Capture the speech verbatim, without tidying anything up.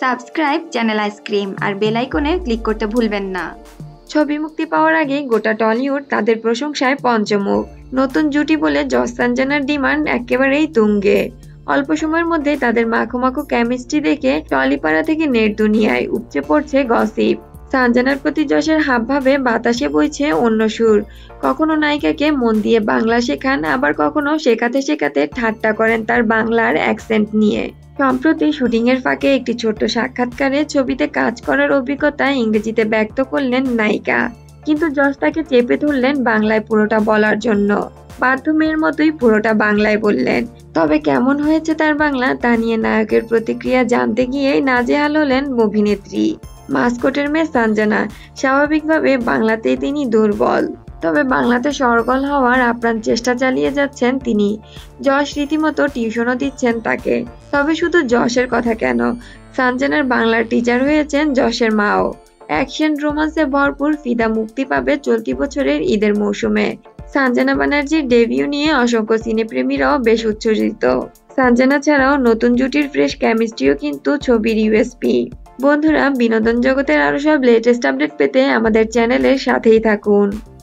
Subscribe channel ice cream और bell आइकने click करते भूलें ना। छवि मुक्ति पाওয়ার आगे गोटा टलिউড तादेर प्रशंसाय पंचमुख। नतून जुटी बोले जस संजनार डिमांड एकेबारेई तुंगे। अल्प समयेर मধ্যে तादेर माखोमाखो केमिस्ट्री देखे टलिपाड़ा थेके नेट दुनियाय़ उपचे पड़छे गसिप। संजनार प्रति जशेर हाबभावे बातासे बইছে अन्य सुर। कखनो नायिकाके मन दिए बांगला शेखान, आबार कखनो शेखाते शेखाते ठाट्टा करेन तार बांगलार एक्सेंट निয়ে। सम्प्रति शुटिंगेर फाँके एक छोट्ट साक्षात्कारे छबिते काज करार अभिज्ञता इंगरेजीते व्यक्त करलेन नायिका, किन्तु जश ताके चेपे धरलेन बांगलाय पुरोटा बलार जन्य। बाध्य मेयेर मतोई पुरोटा बांगलाय बोललेन, तबे केमन हयेछे तार बांगला ता निये नायकेर प्रतिक्रिया जानते गिये नाजेहाल हलेन अभिनेत्री। मास्कटेर मेये संजना स्वाभाविकभावे बांगलातेई तिनि दुर्बल, तबे बांगलाते सरगल हওয়ার आप्राण चेष्टा चालिये जाच्छेन तिनि। जश रीतिमतो टिউশনও दिच्छेन ताके। तबे शुधु जशेर कथा केन, संजनार बांगलार टीचार हয়েছেন जशेर माओ। एक्शन रोमांसे भरपूर फिदा मुक्ति पाबे चलति बछरेर ईदेर मौसुमे। संजना बनार्जीर डेब्यू निये असंख्य सिनेप्रेमीराও बेश उच्छ्वसित। संजना छाड़ाও नतून जुटिर फ्रेश केमिस्ट्रिও किन्तु छबिर ইউএসপি। बंधुरा, बिनोदन जगतेर आरो सब लेटेस्ट आपडेट पेते आमादेर चैनेलेर साथेई थाकुन।